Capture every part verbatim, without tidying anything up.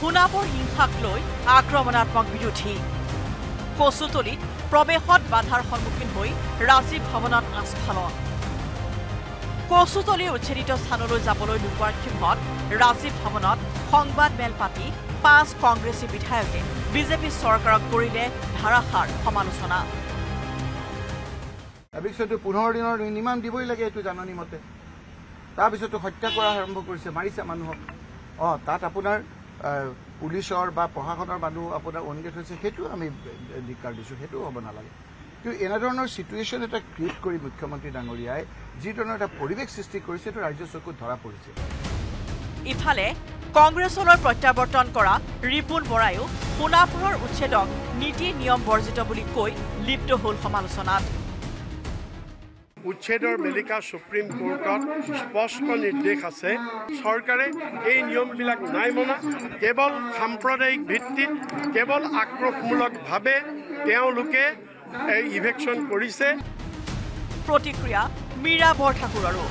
সোণাপুৰ হিংসাক লৈ আক্ৰমণাত্মক বিৰোধী কচুতলিত প্ৰৱেশত বাধাৰ সন্মুখীন হৈ ৰাজীৱ ভৱনত আস্ফালন। কচুতলি উচ্ছেদিত স্থানলৈ যাবলৈ লুকুৱাৰ ক্ষেত্ৰত ৰাজীৱ ভৱনত সংবাদ মেল পাতি পাঁচ কংগ্ৰেছী বিধায়কে বিজেপি চৰকাৰক কৰিলে ধাৰাসাৰ সমালোচনা। তাৰপিছত পোন্ধৰ দিনৰ নিয়ম দিবই লাগে এইটো জাননী মতে। তাৰপিছত হত্যা কৰা আৰম্ভ কৰিছে, মাৰিছে মানুহক। অ তাত আপোনাৰ পুলিশৰ বা প্ৰশাসনৰ মানুহ আপোনাৰ অনগেট হৈছে, সেইটো আমি ধিক্কাৰ দিছোঁ, সেইটো হ'ব নালাগে। কিন্তু এনেধৰণৰ চিটুৱেশ্যন এটা ক্ৰিয়েট কৰি মুখ্যমন্ত্ৰী ডাঙৰীয়াই যিধৰণৰ এটা পৰিৱেশ সৃষ্টি কৰিছে, সেইটো ৰাজ্য চকুত ধৰা পৰিছে। ইফালে কংগ্ৰেছৰ প্ৰত্যাৱৰ্তন কৰা ৰিপুন বৰায়ো সোণাপুৰৰ উচ্ছেদক নীতি নিয়ম বৰ্জিত বুলি কৈ লিপ্ত হ'ল সমালোচনাত। উচ্ছেদৰ মেলিকা সুপ্ৰিম কোৰ্টত স্পষ্ট নিৰ্দেশ আছে, চৰকাৰে এই নিয়মবিলাক নাই মনা। কেৱল সাম্প্ৰদায়িক ভিত্তিত, কেৱল আক্ৰোশমূলকভাৱে তেওঁলোকে এই ইভেকশ্যন কৰিছে। প্ৰতিক্ৰিয়া মীৰা বৰঠাকুৰৰো।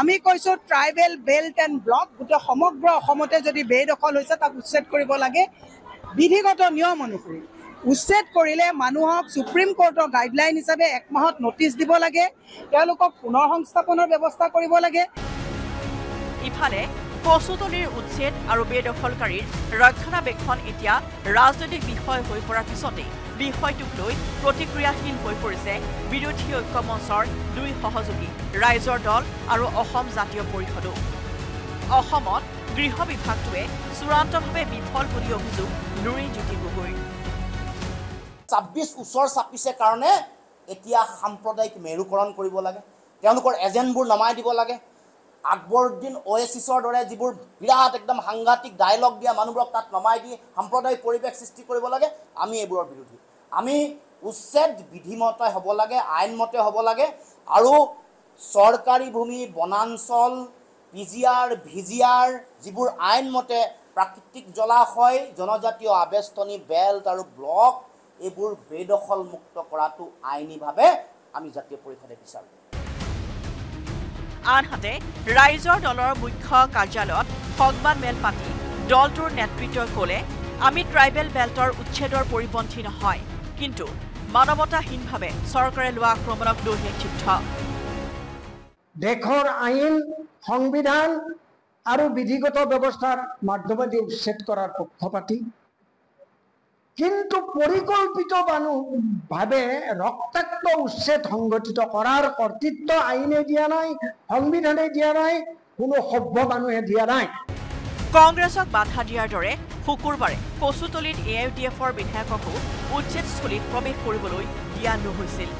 আমি কৈছোঁ ট্ৰাইবেল বেল্ট এণ্ড ব্লক গোটেই সমগ্ৰ অসমতে যদি বেদখল হৈছে তাক উচ্ছেদ কৰিব লাগে বিধিগত নিয়ম অনুসৰি। উচ্ছেদ কৰিলে মানুহক সুপ্ৰিম কোৰ্টৰ গাইডলাইন হিচাপে এক মাহত নটিচ দিব লাগে, তেওঁলোকক পুনৰ সংস্থাপনৰ ব্যৱস্থা কৰিব লাগে। ইফালে কচুতলিৰ উচ্ছেদ আৰু বেদখলকাৰীৰ ৰক্ষণাবেক্ষণ এতিয়া ৰাজনৈতিক বিষয় হৈ পৰাৰ পিছতে বিষয়টোক লৈ প্ৰতিক্ৰিয়াশীল হৈ পৰিছে বিৰোধী ঐক্য মঞ্চৰ দুই সহযোগী ৰাইজৰ দল আৰু অসম জাতীয় পৰিষদো। অসমত গৃহ বিভাগটোৱে চূড়ান্তভাৱে বিফল বুলি অভিযোগ লুৰিণজ্যোতি গগৈ। ছাব্বিছ ওচৰ চাপিছে কাৰণে এতিয়া সাম্প্ৰদায়িক মেৰুকৰণ কৰিব লাগে, তেওঁলোকৰ এজেণ্টবোৰ নমাই দিব লাগে। আকবৰউদ্দিন অ'ৱেচিছৰ দৰে যিবোৰ বিৰাট একদম সাংঘাতিক ডায়লগ দিয়া মানুহবোৰক তাত নমাই দি সাম্প্ৰদায়িক পৰিৱেশ সৃষ্টি কৰিব লাগে। আমি এইবোৰৰ বিৰোধী। আমি উচ্ছেদ বিধিমতে হ'ব লাগে, আইনমতে হ'ব লাগে। আৰু চৰকাৰী ভূমি, বনাঞ্চল, P G R, V G R যিবোৰ আইনমতে প্ৰাকৃতিক জলাশয়, জনজাতীয় আবেষ্টনী, বেল্ট আৰু ব্লক এইবোৰ বেদখল মুক্ত কৰাটো আইনীভাৱে আমি জাতীয় পৰিষদে বিচাৰো। আনহাতে ৰাইজৰ দলৰ মুখ্য কাৰ্যালয়ত সংবাদ মেল পাতি দলটোৰ নেতৃত্বই ক'লে, আমি ট্ৰাইবেল বেল্টৰ উচ্ছেদৰ পৰিপন্থী নহয়, কিন্তু মানৱতাহীনভাৱে চৰকাৰে লোৱা আক্ৰমণক লৈহে ক্ষুব্ধ। দেশৰ আইন, সংবিধান আৰু বিধিগত ব্যৱস্থাৰ মাধ্যমেদি উচ্ছেদ কৰাৰ পক্ষপাতী, কিন্তু পৰিকল্পিত ভাৱে ৰক্তাক্ত উচ্ছেদ সংগঠিত কৰাৰ কৰ্তৃত্ব আইনে দিয়া নাই, সংবিধানে দিয়া নাই, কোনো সভ্য মানুহে দিয়া নাই। কংগ্ৰেছক বাধা দিয়াৰ দৰে শুকুৰবাৰে কচুতলিত এ ইউ ডি এফৰ বিধায়ককো উচ্ছেদস্থলীত প্ৰৱেশ কৰিবলৈ দিয়া নহৈছিল।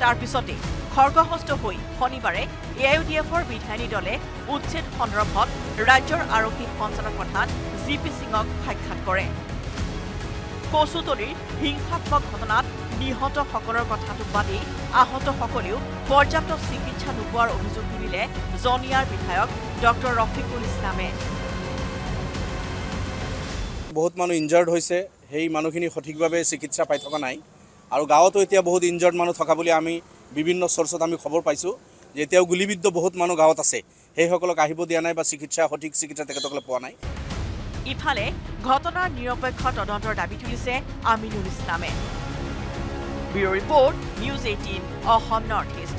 তাৰ পিছতে খৰ্গহস্ত হৈ শনিবাৰে এ ইউ ডি এফৰ বিধায়িনী দলে উচ্ছেদ সন্দৰ্ভত ৰাজ্যৰ আৰক্ষী সঞ্চালক প্ৰধান জি পি সিঙক সাক্ষাৎ কৰে। কচুতলিৰ হিংসাত্মক ঘটনাত নিহতসকলৰ কথাটো বাদে আহতসকলেও পৰ্যাপ্ত চিকিৎসা নোপোৱাৰ অভিযোগ তুলিলে জনিয়াৰ বিধায়ক ডক্টৰ ৰফিকুল ইছলামে। বহুত মানুহ ইনজাৰ্ড হৈছে, সেই মানুহখিনি সঠিকভাৱে চিকিৎসা পাই থকা নাই। আৰু গাঁৱতো এতিয়া বহুত ইনজাৰ্ড মানুহ থকা বুলি আমি বিভিন্ন চৰ্চত আমি খবৰ পাইছোঁ যে এতিয়াও গুলিবিদ্ধ বহুত মানুহ গাঁৱত আছে, সেইসকলক আহিব দিয়া নাই বা চিকিৎসা সঠিক চিকিৎসা তেখেতসকলে পোৱা নাই। ইফালে ঘটনাৰ নিৰপেক্ষ তদন্তৰ দাবী তুলিছে আমিনুল ইছলামে। Bureau report, news eighteen Assam north east.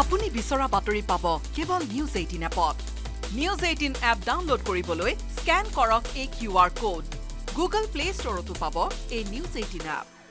আপুনি বিচৰা বাতৰি পাব কেৱল নিউজ এইটিন এপত। নিউজ এইটিন এপ ডাউনলোড কৰিবলৈ স্কেন কৰক এই Q R code. Google play ষ্টৰতো পাব এই নিউজ এইটিন এপ।